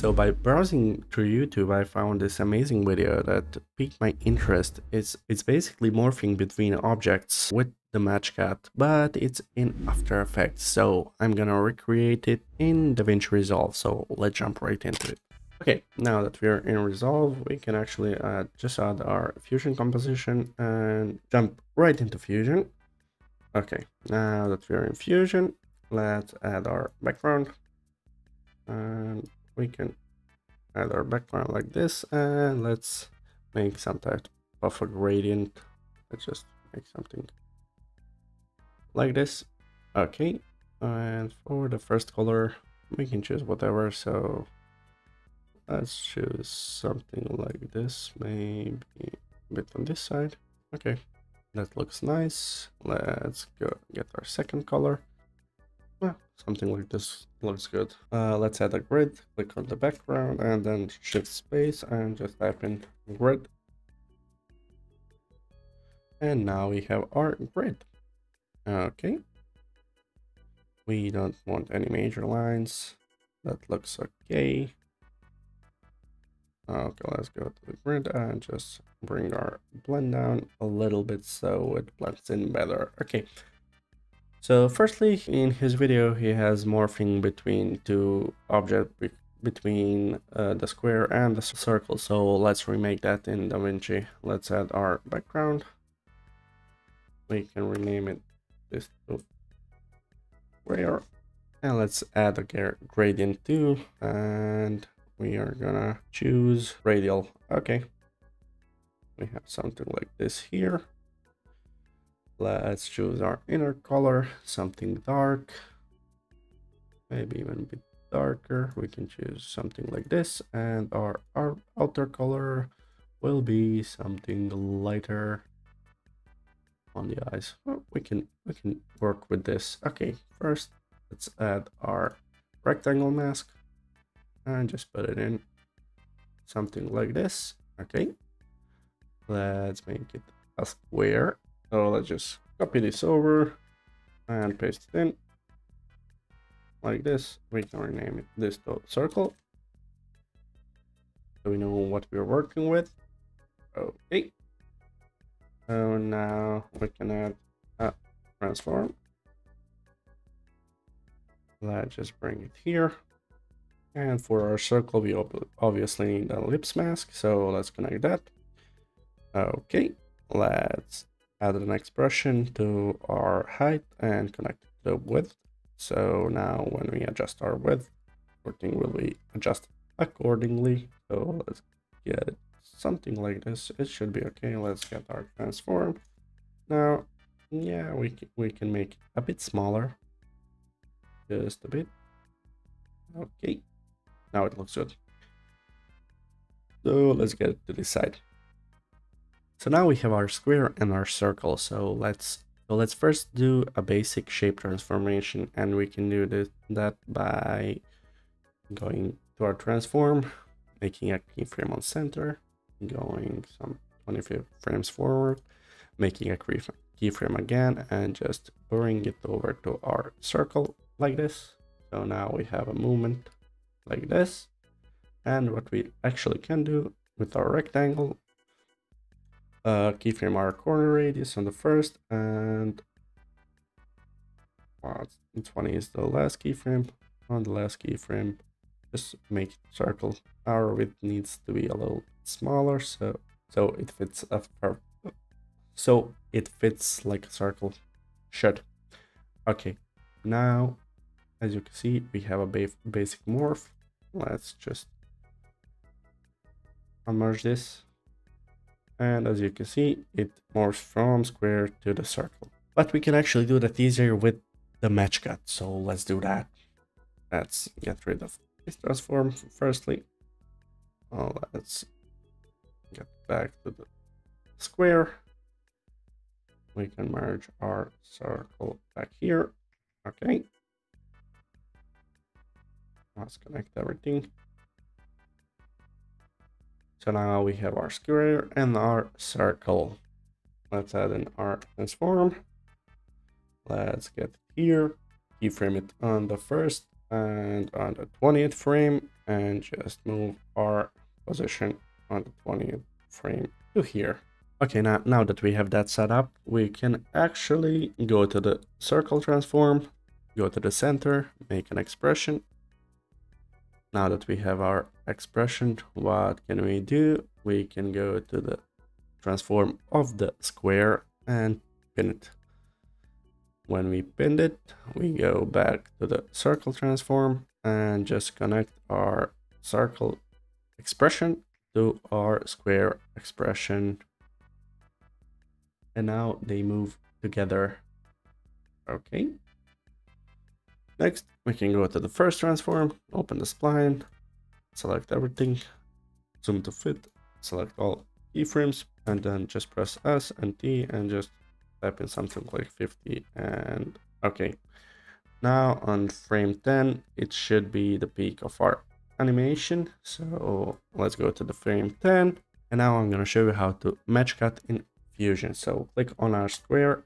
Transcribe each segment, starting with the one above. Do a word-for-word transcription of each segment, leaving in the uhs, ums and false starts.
So by browsing through YouTube, I found this amazing video that piqued my interest. It's, it's basically morphing between objects with the match cat, but it's in After Effects. So I'm gonna recreate it in DaVinci Resolve. So let's jump right into it. Okay, now that we're in Resolve, we can actually uh, just add our Fusion composition and jump right into Fusion. Okay, now that we're in Fusion, let's add our background. And we can add our background like this, and let's make some type of a gradient. Let's just make something like this. Okay, and for the first color, we can choose whatever, so let's choose something like this, maybe a bit on this side. Okay, that looks nice. Let's go get our second color. Well, something like this looks good. Uh, let's add a grid. Click on the background and then shift space and just type in grid. And now we have our grid. Okay. We don't want any major lines. That looks okay. Okay, let's go to the grid and just bring our blend down a little bit so it blends in better. Okay, so firstly, in his video, he has morphing between two objects, between uh, the square and the circle. So let's remake that in DaVinci. Let's add our background. We can rename it this to square. And let's add a gradient too. And we are gonna choose radial. Okay, we have something like this here. Let's choose our inner color, something dark, maybe even a bit darker. We can choose something like this, and our, our outer color will be something lighter on the eyes. Well, we can we can work with this. Okay, first let's add our rectangle mask and just put it in something like this. Okay, let's make it a square. So let's just copy this over and paste it in like this. We can rename it this circle so we know what we're working with. Okay, so now we can add a transform. Let's just bring it here. And for our circle, we obviously need a ellipse mask, so let's connect that. Okay, let's add an expression to our height and connect it to the width. So now when we adjust our width, everything will be adjusted accordingly. So let's get something like this. It should be okay. Let's get our transform. Now, yeah, we can, we can make it a bit smaller. Just a bit. Okay. Now it looks good. So let's get to this side. So now we have our square and our circle. So let's so let's first do a basic shape transformation, and we can do this, that by going to our transform, making a keyframe on center, going some twenty-five frames forward, making a keyframe again, and just bring it over to our circle like this. So now we have a movement like this. And what we actually can do with our rectangle, uh, keyframe our corner radius on the first, and wow, twenty is the last keyframe. On the last keyframe, just make it circle. Our width needs to be a little smaller, so so it fits a, so it fits like a circle should. Okay, now as you can see, we have a ba basic morph. Let's just unmerge this. And as you can see, it morphs from square to the circle. But we can actually do that easier with the match cut. So let's do that. Let's get rid of this transform firstly. Oh, let's get back to the square. We can merge our circle back here. Okay. Let's connect everything. So now we have our square and our circle. Let's add an arc transform. Let's get here. Keyframe it on the first and on the twentieth frame, and just move our position on the twentieth frame to here. Okay, now, now that we have that set up, we can actually go to the circle transform, go to the center, make an expression. Now that we have our expression, what can we do? We can go to the transform of the square and pin it. When we pinned it, we go back to the circle transform and just connect our circle expression to our square expression. And now they move together. Okay. Next, we can go to the first transform, open the spline, select everything, zoom to fit, select all keyframes, and then just press S and T and just type in something like fifty, and okay. Now on frame ten, it should be the peak of our animation. So let's go to the frame ten, and now I'm going to show you how to match cut in Fusion. So click on our square,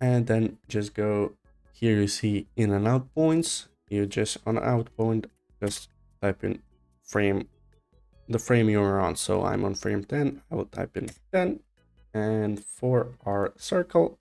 and then just go. Here you see in and out points. You just on out point, just type in frame, the frame you're on. So I'm on frame ten, I will type in ten. And for our circle,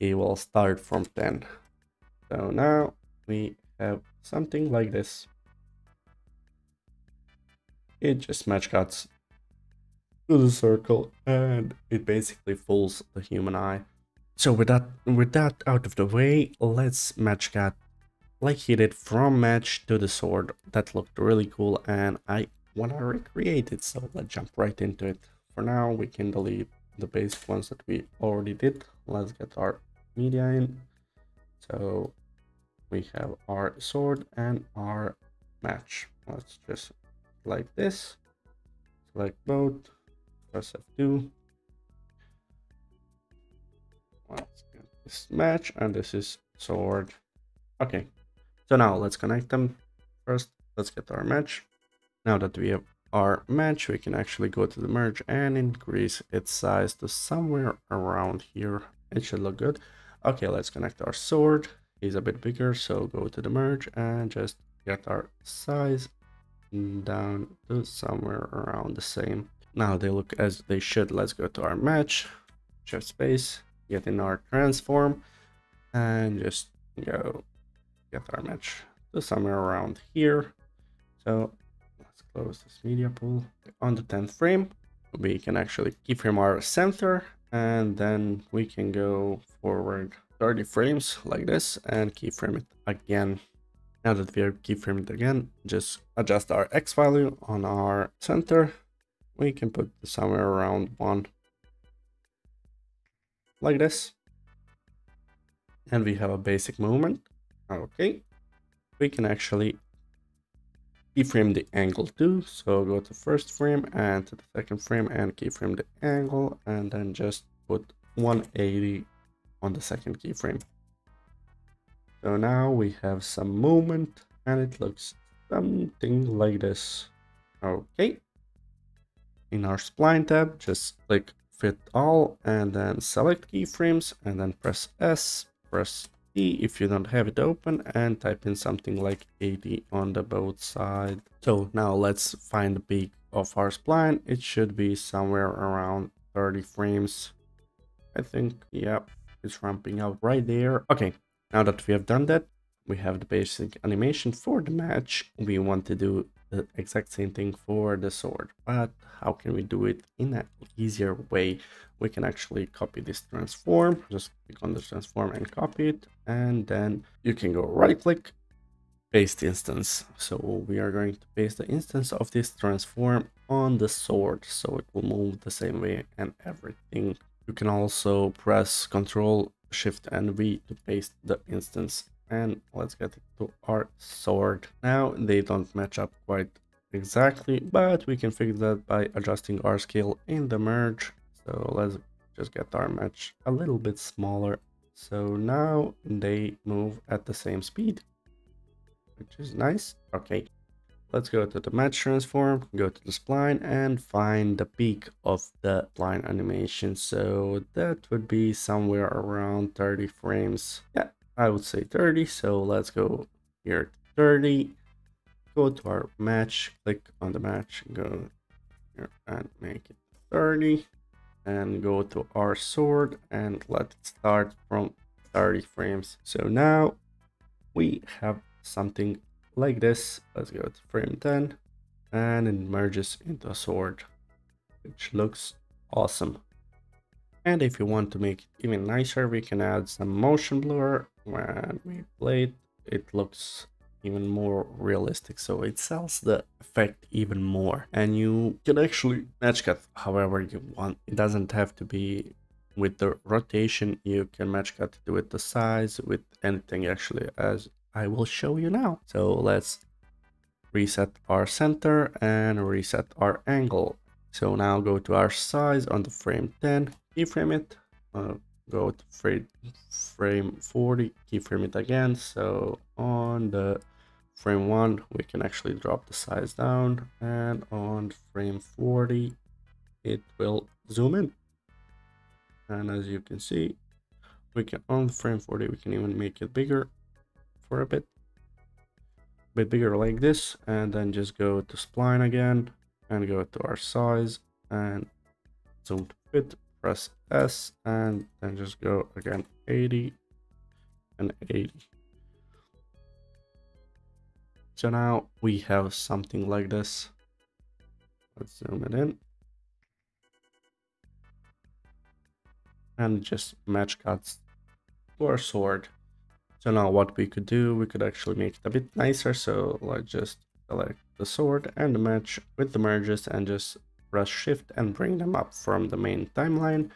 it will start from ten. So now we have something like this. It just match cuts to the circle, and it basically fools the human eye. So with that, with that out of the way, let's match cut like he did from match to the sword. That looked really cool and I want to recreate it. So let's jump right into it. For now, we can delete the basic ones that we already did. Let's get our media in. So we have our sword and our match. Let's just like this. Select both. Press F two. Let's get this match, and this is sword. Okay, so now let's connect them. First, let's get our match. Now that we have our match, we can actually go to the merge and increase its size to somewhere around here. It should look good. Okay, let's connect our sword. He's a bit bigger, so go to the merge and just get our size down to somewhere around the same. Now they look as they should. Let's go to our match, shift space, get in our transform, and just go get our match to somewhere around here. So let's close this media pool. On the tenth frame, we can actually keyframe our center, and then we can go forward thirty frames like this and keyframe it again. Now that we are keyframed again, just adjust our X value on our center. We can put somewhere around one. Like this, and we have a basic movement. Okay, we can actually keyframe the angle too. So go to first frame and to the second frame and keyframe the angle, and then just put one eighty on the second keyframe. So now we have some movement, and it looks something like this. Okay, in our spline tab, just click fit all, and then select keyframes, and then press S, press E if you don't have it open, and type in something like eighty on the both side. So now let's find the peak of our spline. It should be somewhere around thirty frames, I think. Yep, it's ramping up right there. Okay, now that we have done that, we have the basic animation for the match. We want to do the exact same thing for the sword, but how can we do it in an easier way? We can actually copy this transform, just click on the transform and copy it, and then you can go right click, paste instance. So we are going to paste the instance of this transform on the sword, so it will move the same way and everything. You can also press Ctrl Shift and V to paste the instance. And let's get it to our sword. Now they don't match up quite exactly, but we can fix that by adjusting our scale in the merge. So let's just get our match a little bit smaller. So now they move at the same speed, which is nice. Okay, let's go to the match transform, go to the spline, and find the peak of the spline animation. So that would be somewhere around thirty frames. Yeah, I would say thirty, so let's go here thirty. Go to our match, click on the match, go here and make it thirty, and go to our sword and let it start from thirty frames. So now we have something like this. Let's go to frame ten, and it merges into a sword, which looks awesome. And if you want to make it even nicer, we can add some motion blur. When we play it, it looks even more realistic, so it sells the effect even more. And you can actually match cut however you want. It doesn't have to be with the rotation. You can match cut it with the size, with anything actually, as I will show you now. So let's reset our center and reset our angle. So now go to our size on the frame ten, keyframe it, uh, go to frame, frame forty, keyframe it again. So on the frame one, we can actually drop the size down, and on frame forty, it will zoom in. And as you can see, we can, on frame forty, we can even make it bigger for a bit, a bit bigger like this, and then just go to spline again and go to our size and zoom to fit, press S, and then just go again eighty and eighty. So now we have something like this. Let's zoom it in and just match cuts to our sword. So now what we could do, we could actually make it a bit nicer. So let's just select the sword and the match with the merges and just press shift and bring them up from the main timeline,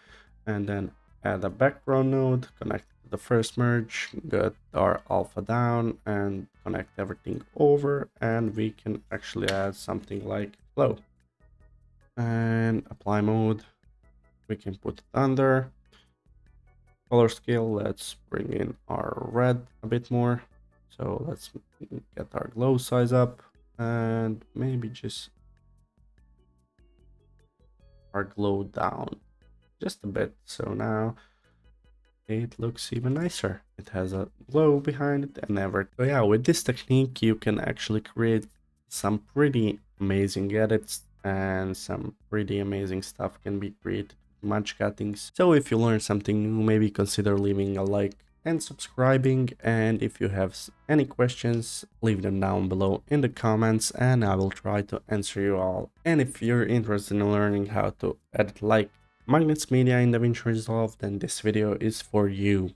and then add a background node, connect the first merge, get our alpha down and connect everything over, and we can actually add something like flow. And apply mode, we can put it under color scale. Let's bring in our red a bit more. So let's get our glow size up, and maybe just our glow down just a bit. So now it looks even nicer. It has a glow behind it and everything. So yeah, with this technique you can actually create some pretty amazing edits, and some pretty amazing stuff can be created with match cuttings. So if you learned something new, maybe consider leaving a like and subscribing, and if you have any questions, leave them down below in the comments and I will try to answer you all. And if you're interested in learning how to edit like Magnets Media in DaVinci Resolve, then this video is for you.